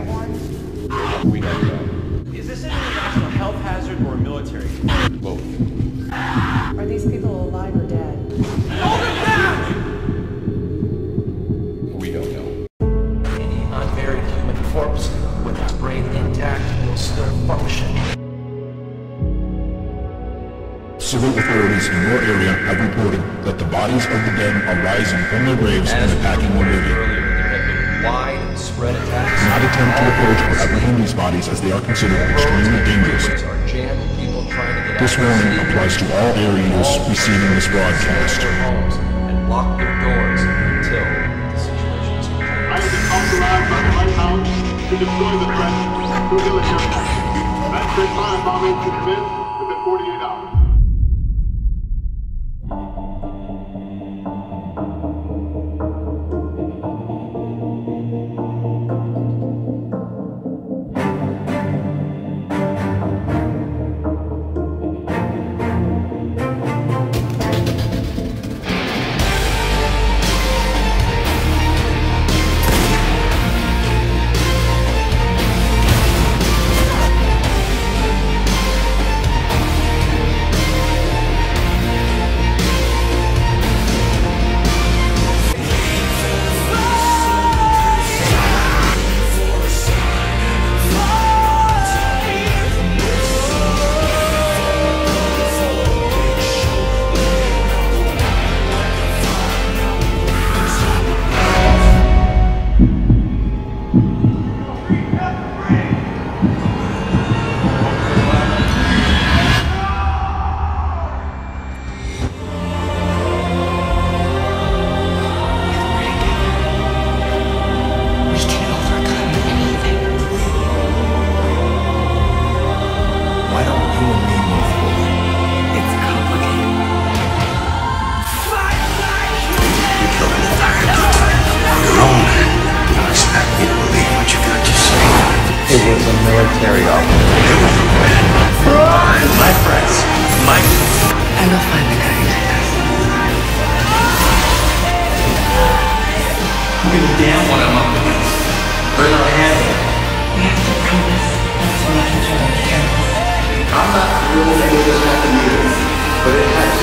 have one? We have none. Is this an international health hazard or a military? Both. Are these people alive or dead? Hold them down! We don't know. Any unburied human corpse with its brain intact will still function. Civil authorities in your area have reported that the bodies of the dead are rising from their graves and attacking the living. Widespread attacks. Do not attempt to approach or apprehend these bodies, as they are considered extremely dangerous. This warning applies to all areas receiving this broadcast. And lock their doors until the situation is controlled. I have been authorized by the White House to destroy the threat through military action. That threat bombing should commence within 48 hours. Military officer. Run! My friends. My... I will find the guy. Who gives a damn what I'm up against? We're not having it. We have to promise not to let each other kill us. I'm not thrilled that it doesn't have to be this, but it has.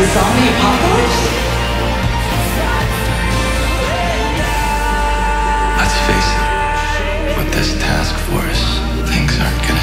The zombie apocalypse? Let's face it. This task force, things aren't good.